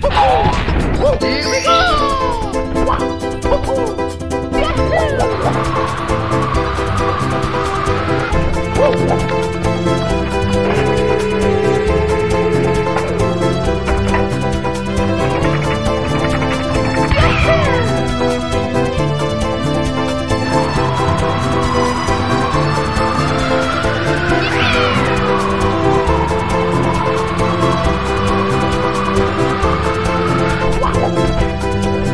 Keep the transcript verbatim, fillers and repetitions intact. Here we go!